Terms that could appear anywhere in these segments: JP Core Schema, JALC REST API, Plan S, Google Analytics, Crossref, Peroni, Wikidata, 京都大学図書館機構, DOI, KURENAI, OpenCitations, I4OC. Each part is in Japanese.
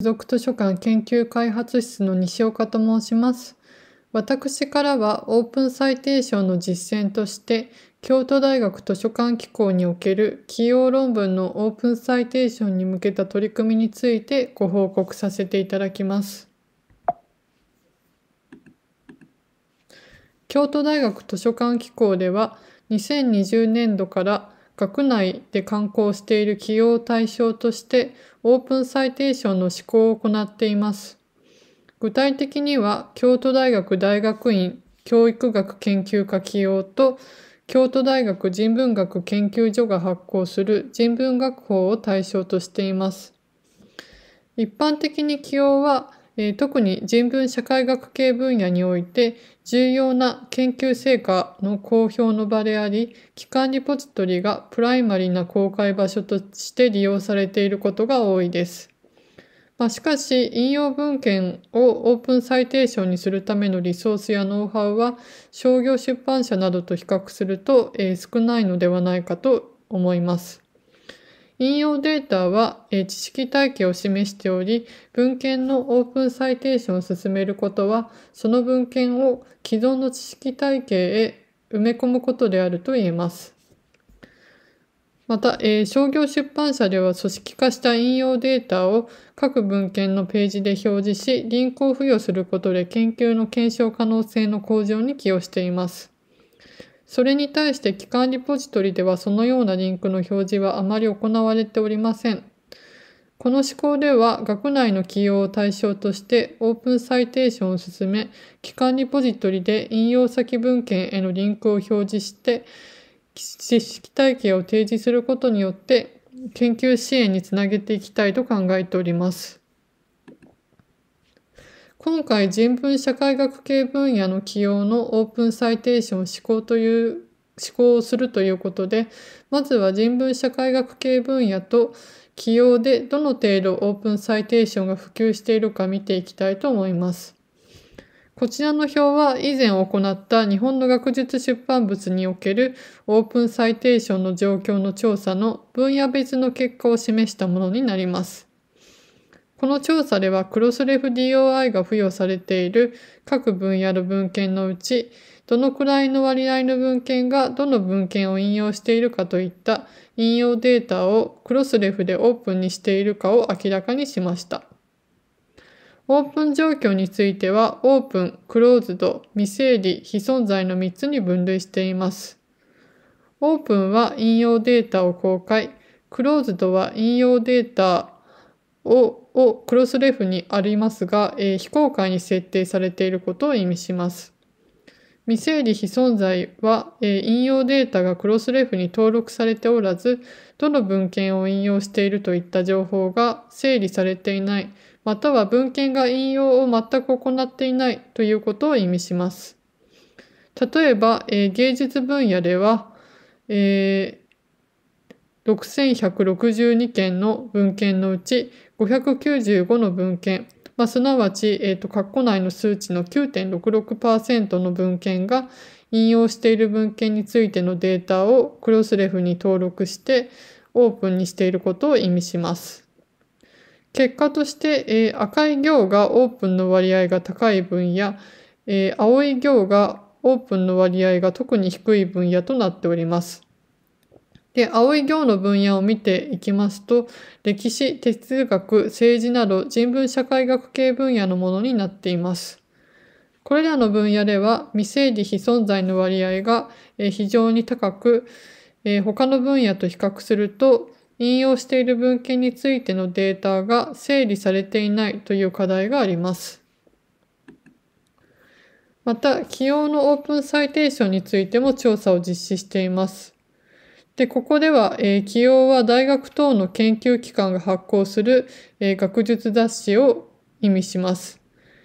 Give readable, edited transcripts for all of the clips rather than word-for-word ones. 付属図書館研究開発室の西岡と申します。私からはオープンサイテーションの実践として、京都大学図書館機構における企業論文のオープンサイテーションに向けた取り組みについてご報告させていただきます。京都大学図書館機構では、2020年度から学内で刊行している企業を対象としてオープンサイテーションの施行を行っています。具体的には京都大学大学院教育学研究科起用と京都大学人文学研究所が発行する人文学法を対象としています。一般的に起用は特に人文社会学系分野において重要な研究成果の公表の場であり、機関リポジトリがプライマリーな公開場所として利用されていることが多いです。しかし、引用文献をオープンサイテーションにするためのリソースやノウハウは商業出版社などと比較すると少ないのではないかと思います。引用データは知識体系を示しており、文献のオープンサイテーションを進めることは、その文献を既存の知識体系へ埋め込むことであると言えます。また、商業出版社では組織化した引用データを各文献のページで表示し、リンクを付与することで研究の検証可能性の向上に寄与しています。それに対して機関リポジトリではそのようなリンクの表示はあまり行われておりません。この試行では学内の企業を対象としてオープンサイテーションを進め、機関リポジトリで引用先文献へのリンクを表示して知識体系を提示することによって研究支援につなげていきたいと考えております。今回、人文社会学系分野の起用のオープンサイテーション施行をするということで、まずは人文社会学系分野と起用でどの程度オープンサイテーションが普及しているか見ていきたいと思います。こちらの表は以前行った日本の学術出版物におけるオープンサイテーションの状況の調査の分野別の結果を示したものになります。この調査ではクロスレフ DOI が付与されている各分野の文献のうち、どのくらいの割合の文献がどの文献を引用しているかといった引用データをクロスレフでオープンにしているかを明らかにしました。オープン状況については、オープン、クローズド、未整理、非存在の3つに分類しています。オープンは引用データを公開、クローズドは引用データをクロスレフにありますが、非公開に設定されていることを意味します。未整理非存在は、引用データがクロスレフに登録されておらず、どの文献を引用しているといった情報が整理されていない、または文献が引用を全く行っていないということを意味します。例えば、芸術分野では、6162件の文献のうち595の文献、すなわち、括弧内の数値の 9.66% の文献が引用している文献についてのデータをクロスレフに登録してオープンにしていることを意味します。結果として、赤い行がオープンの割合が高い分野、青い行がオープンの割合が特に低い分野となっております。で、青い行の分野を見ていきますと、歴史、哲学、政治など人文社会学系分野のものになっています。これらの分野では未整理非存在の割合が非常に高く、他の分野と比較すると、引用している文献についてのデータが整理されていないという課題があります。また、起用のオープンサイテーションについても調査を実施しています。で、ここでは、起用は大学等の研究機関が発行する、学術雑誌を意味します。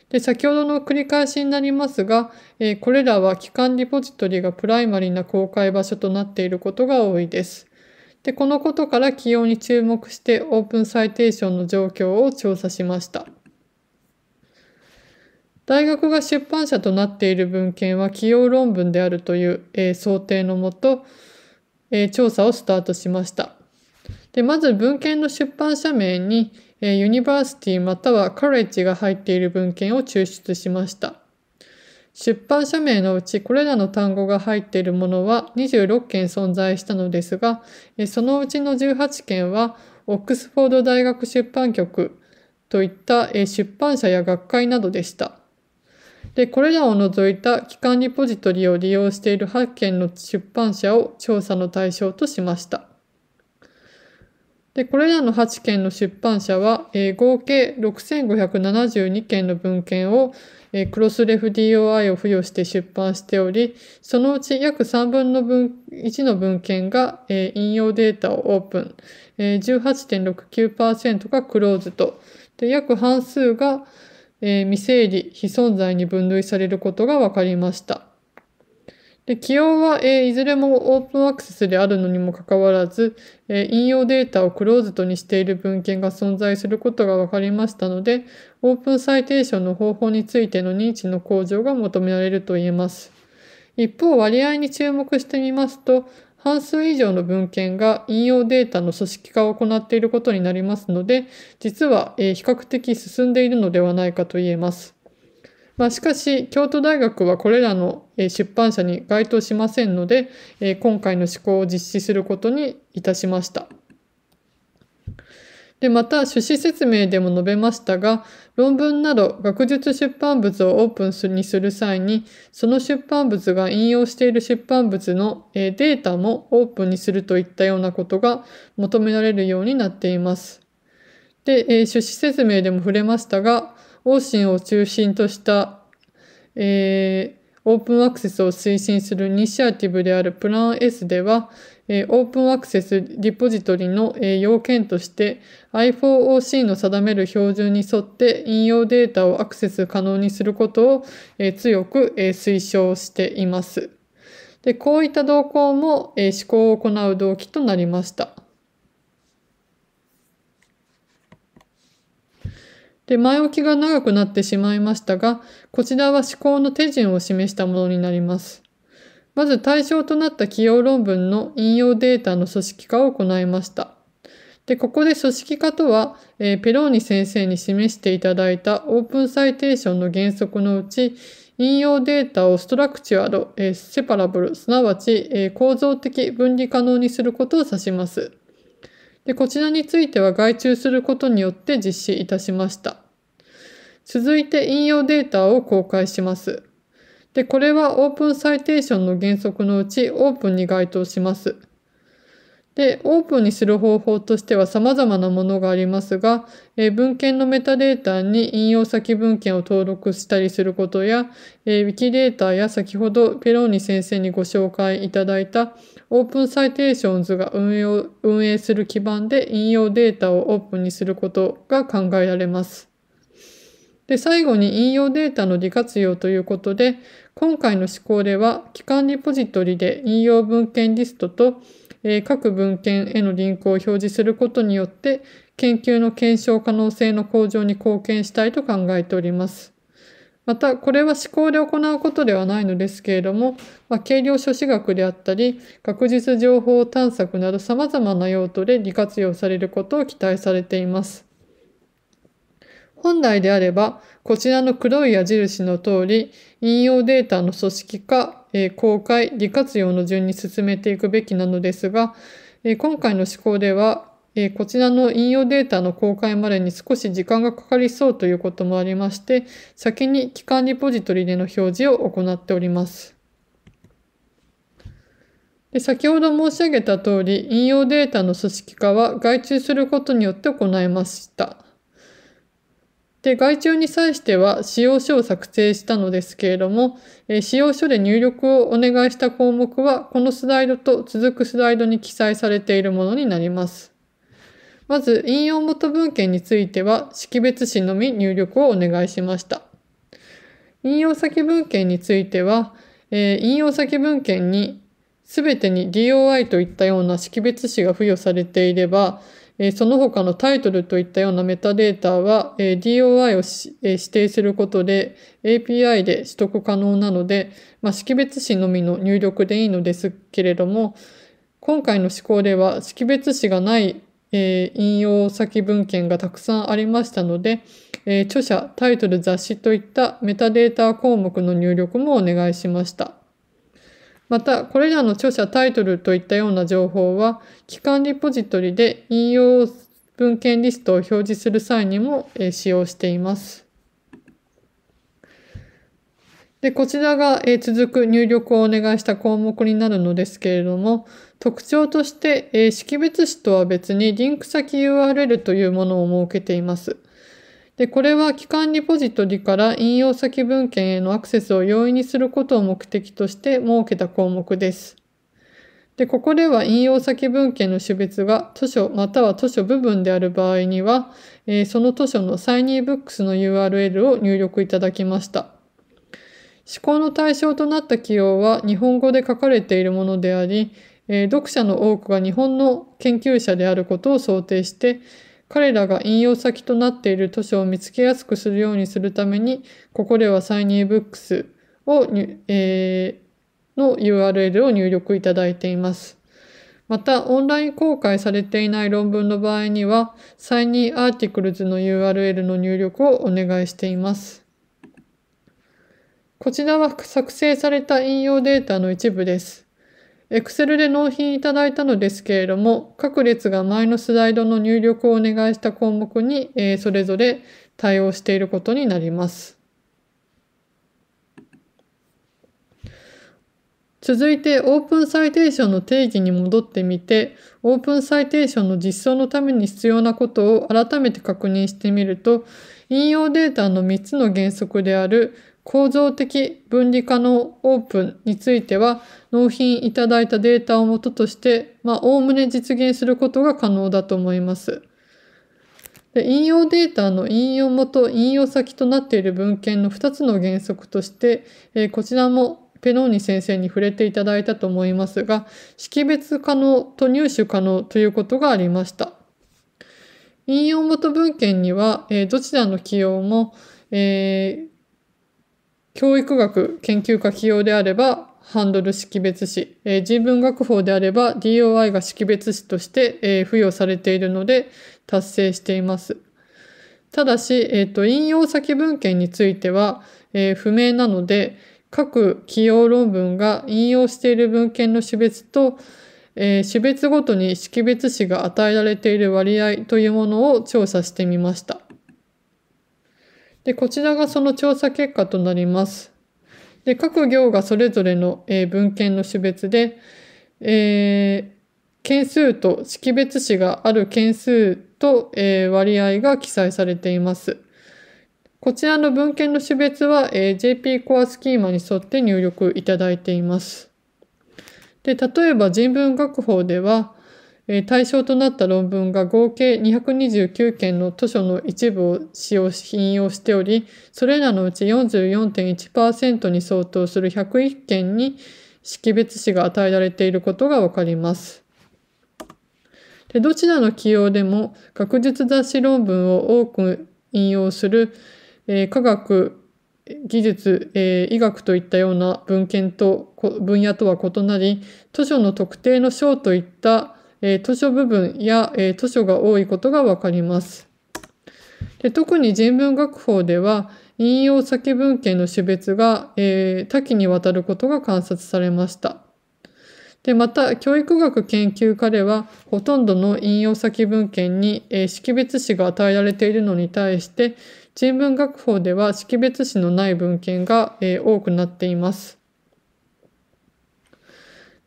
で、先ほどの繰り返しになりますが、これらは機関リポジトリがプライマリーな公開場所となっていることが多いです。で、このことから起用に注目してオープンサイテーションの状況を調査しました。大学が出版社となっている文献は起用論文であるという、想定のもと、調査をスタートしました。で、まず文献の出版社名に、ユニバーシティまたはカレッジが入っている文献を抽出しました。出版社名のうちこれらの単語が入っているものは26件存在したのですが、そのうちの18件はオックスフォード大学出版局といった出版社や学会などでした。で、これらを除いた機関リポジトリを利用している8件の出版社を調査の対象としました。で、これらの8件の出版社は、合計6572件の文献を、クロスレフ DOI を付与して出版しており、そのうち約3分の1の文献が、引用データをオープン、18.69% がクローズと、で約半数が、未整理、非存在に分類されることが分かりました。で起用は、いずれもオープンアクセスであるのにもかかわらず、引用データをクローズとにしている文献が存在することが分かりましたので、オープンサイテーションの方法についての認知の向上が求められると言えます。一方、割合に注目してみますと、半数以上の文献が引用データの組織化を行っていることになりますので、実は比較的進んでいるのではないかと言えます。しかし、京都大学はこれらの出版社に該当しませんので、今回の試行を実施することにいたしました。でまた、趣旨説明でも述べましたが、論文など学術出版物をオープンにする際に、その出版物が引用している出版物のデータもオープンにするといったようなことが求められるようになっています。で、趣旨説明でも触れましたが、オーシンを中心とした、オープンアクセスを推進するイニシアティブであるプラン S では、オープンアクセスリポジトリの要件として I4OC の定める標準に沿って引用データをアクセス可能にすることを強く推奨しています。で、こういった動向も試行を行う動機となりました。で、前置きが長くなってしまいましたが、こちらは試行の手順を示したものになります。まず対象となった起用論文の引用データの組織化を行いました。で、ここで組織化とは、ペローニ先生に示していただいたオープンサイテーションの原則のうち、引用データをストラクチュアル、セパラブル、すなわち、構造的分離可能にすることを指します。で、こちらについては外注することによって実施いたしました。続いて引用データを公開します。で、これはオープンサイテーションの原則のうちオープンに該当します。で、オープンにする方法としては様々なものがありますが、文献のメタデータに引用先文献を登録したりすることや、ウィキデータや先ほどペローニ先生にご紹介いただいたオープンサイテーションズが運営する基盤で引用データをオープンにすることが考えられます。で、最後に引用データの利活用ということで、今回の試行では、機関リポジトリで引用文献リストと、各文献へのリンクを表示することによって、研究の検証可能性の向上に貢献したいと考えております。また、これは試行で行うことではないのですけれども、軽量書士学であったり、学術情報探索など様々な用途で利活用されることを期待されています。本来であれば、こちらの黒い矢印の通り、引用データの組織化、公開、利活用の順に進めていくべきなのですが、今回の試行では、こちらの引用データの公開までに少し時間がかかりそうということもありまして、先に機関リポジトリでの表示を行っております。で、先ほど申し上げた通り、引用データの組織化は外注することによって行いました。で、外注に際しては、仕様書を作成したのですけれども、仕様書で入力をお願いした項目は、このスライドと続くスライドに記載されているものになります。まず、引用元文献については、識別子のみ入力をお願いしました。引用先文献については、引用先文献に、すべてに DOI といったような識別子が付与されていれば、その他のタイトルといったようなメタデータは DOI を指定することで API で取得可能なので、識別子のみの入力でいいのですけれども、今回の試行では識別子がない引用先文献がたくさんありましたので、著者、タイトル、雑誌といったメタデータ項目の入力もお願いしました。また、これらの著者、タイトルといったような情報は、基幹リポジトリで引用文献リストを表示する際にも使用しています。で、こちらが続く入力をお願いした項目になるのですけれども、特徴として識別子とは別にリンク先 URL というものを設けています。で、これは基幹リポジトリから引用先文献へのアクセスを容易にすることを目的として設けた項目です。で、ここでは引用先文献の種別が図書または図書部分である場合には、その図書のサイニーブックスの URL を入力いただきました。試行の対象となった記用は日本語で書かれているものであり、読者の多くが日本の研究者であることを想定して、彼らが引用先となっている図書を見つけやすくするようにするために、ここではサイニーブックスをの URL を入力いただいています。また、オンライン公開されていない論文の場合には、サイニーアーティクルズの URL の入力をお願いしています。こちらは作成された引用データの一部です。Excel で納品いただいたのですけれども、各列が前のスライドの入力をお願いした項目にそれぞれ対応していることになります。続いて、オープンサイテーションの定義に戻ってみて、オープンサイテーションの実装のために必要なことを改めて確認してみると、引用データの3つの原則である、構造的分離可能オープンについては、納品いただいたデータを元として、おおむね実現することが可能だと思います。で、引用データの引用元、引用先となっている文献の2つの原則として、こちらもペローニ先生に触れていただいたと思いますが、識別可能と入手可能ということがありました。引用元文献には、どちらの記用も、教育学研究科起用であればハンドル識別子、人文学法であれば DOI が識別子として、付与されているので達成しています。ただし、引用先文献については、不明なので、各起用論文が引用している文献の種別と、種別ごとに識別子が与えられている割合というものを調査してみました。で、こちらがその調査結果となります。で、各行がそれぞれの文献の種別で、件数と識別子がある件数と割合が記載されています。こちらの文献の種別は JP コアスキーマに沿って入力いただいています。で、例えば人文学法では、対象となった論文が合計229件の図書の一部を引用しており、それらのうち 44.1% に相当する101件に識別子が与えられていることがわかります。で、どちらの起用でも学術雑誌論文を多く引用する、科学、技術、医学といったような文献と分野とは異なり、図書の特定の章といった図書部分や図書が多いことがわかります。で、特に人文学法では引用先文献の種別が多岐にわたることが観察されました。で、また、教育学研究科ではほとんどの引用先文献に識別子が与えられているのに対して、人文学法では識別子のない文献が多くなっています。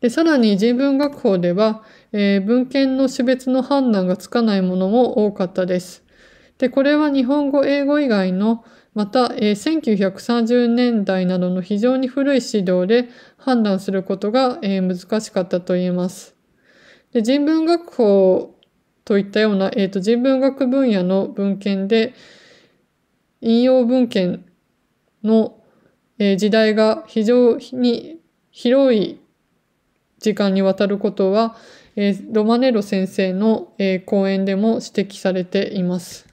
で、さらに人文学法では、文献の種別の判断がつかないものも多かったです。で、これは日本語、英語以外の、また、1930年代などの非常に古い資料で判断することが、難しかったと言えます。で、人文学法といったような、人文学分野の文献で、引用文献の、時代が非常に広い時間にわたることは、ロマネロ先生の講演でも指摘されています。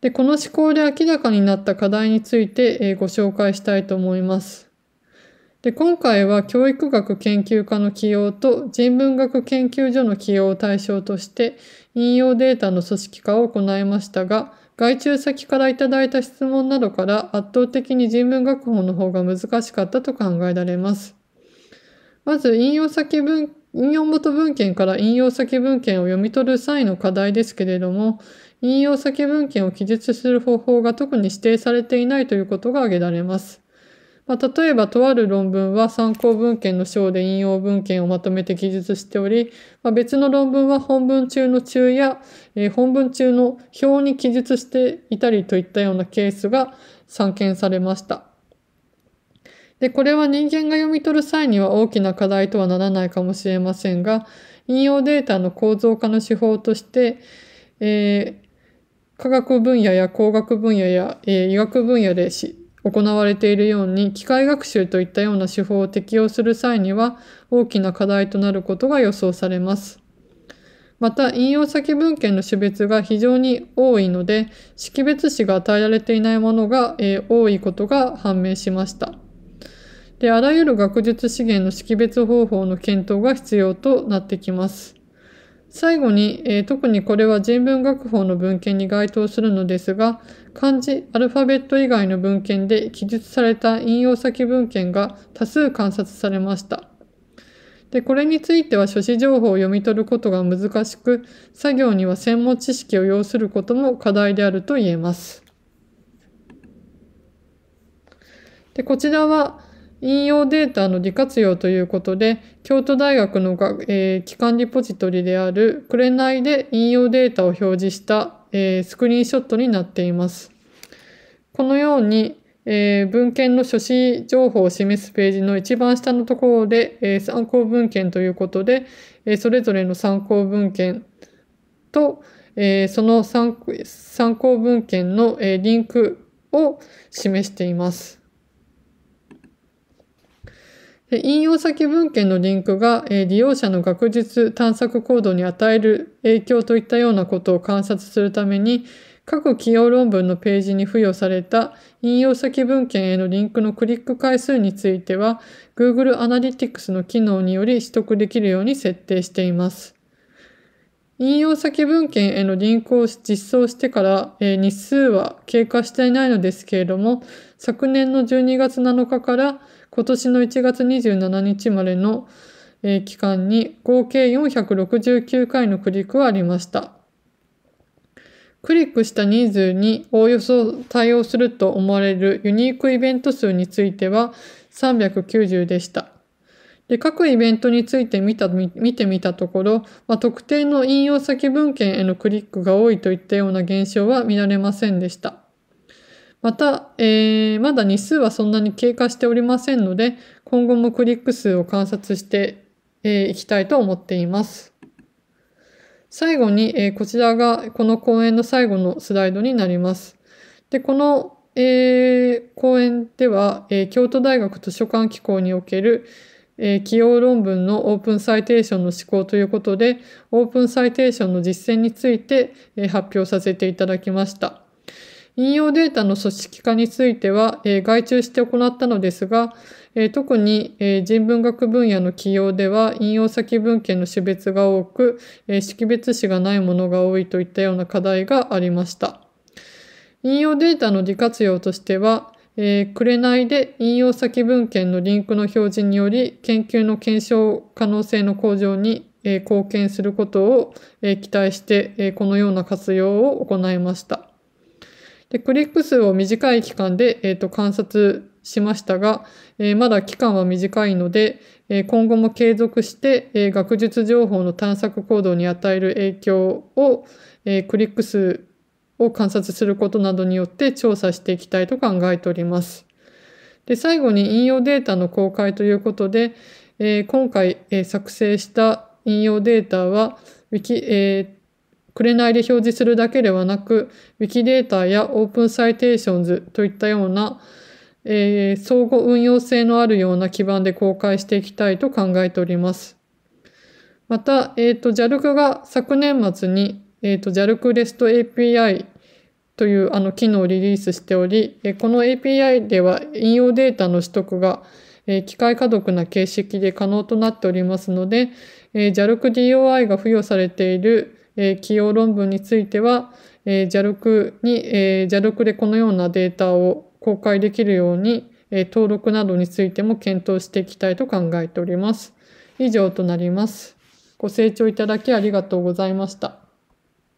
で、この試行で明らかになった課題についてご紹介したいと思います。で、今回は教育学研究家の起用と人文学研究所の起用を対象として引用データの組織化を行いましたが、外注先からいただいた質問などから圧倒的に人文学法の方が難しかったと考えられます。まず引用元文献から引用先文献を読み取る際の課題ですけれども、引用先文献を記述する方法が特に指定されていないということが挙げられます。例えば、とある論文は参考文献の章で引用文献をまとめて記述しており、別の論文は本文中の注や、本文中の表に記述していたりといったようなケースが散見されました。で、これは人間が読み取る際には大きな課題とはならないかもしれませんが、引用データの構造化の手法として、科学分野や工学分野や、医学分野で行われているように機械学習といったような手法を適用する際には大きな課題となることが予想されます。また、引用先文献の種別が非常に多いので、識別子が与えられていないものが、多いことが判明しました。で、あらゆる学術資源の識別方法の検討が必要となってきます。最後に、特にこれは人文学法の文献に該当するのですが、漢字、アルファベット以外の文献で記述された引用先文献が多数観察されました。で、これについては書誌情報を読み取ることが難しく、作業には専門知識を要することも課題であると言えます。で、こちらは、引用データの利活用ということで、京都大学の機関リポジトリである紅で引用データを表示した、スクリーンショットになっています。このように、文献の書誌情報を示すページの一番下のところで、参考文献ということで、それぞれの参考文献と、その参考文献の、リンクを示しています。引用先文献のリンクが利用者の学術探索行動に与える影響といったようなことを観察するために、各起用論文のページに付与された引用先文献へのリンクのクリック回数については、Google Analytics の機能により取得できるように設定しています。引用先文献へのリンクを実装してから日数は経過していないのですけれども、昨年の12月7日から今年の1月27日までの期間に合計469回のクリックはありました。クリックした人数におおよそ対応すると思われるユニークイベント数については390でした。で、各イベントについて見てみたところ、特定の引用先文献へのクリックが多いといったような現象は見られませんでした。また、まだ日数はそんなに経過しておりませんので、今後もクリック数を観察していきたいと思っています。最後に、こちらがこの講演の最後のスライドになります。で、この、講演では、京都大学図書館機構における起用論文のオープンサイテーションの施行ということで、オープンサイテーションの実践について発表させていただきました。引用データの組織化については、外注して行ったのですが、特に人文学分野の起用では、引用先文献の種別が多く、識別子がないものが多いといったような課題がありました。引用データの利活用としては、紅で引用先文献のリンクの表示により研究の検証可能性の向上に貢献することを期待してこのような活用を行いました。で、クリック数を短い期間で、観察しましたが、まだ期間は短いので、今後も継続して、学術情報の探索行動に与える影響を、クリック数を観察することなどによって調査していきたいと考えております。で、最後に引用データの公開ということで、今回、作成した引用データは、紅で表示するだけではなく、ウィキデータやオープンサイテーションズといったような、相互運用性のあるような基盤で公開していきたいと考えております。また、JALC が昨年末に、JALC REST API という機能をリリースしており、この API では引用データの取得が機械可読な形式で可能となっておりますので、JALC DOI が付与されている起用論文については、JALC でこのようなデータを公開できるように、登録などについても検討していきたいと考えております。以上となります。ご清聴いただきありがとうございました。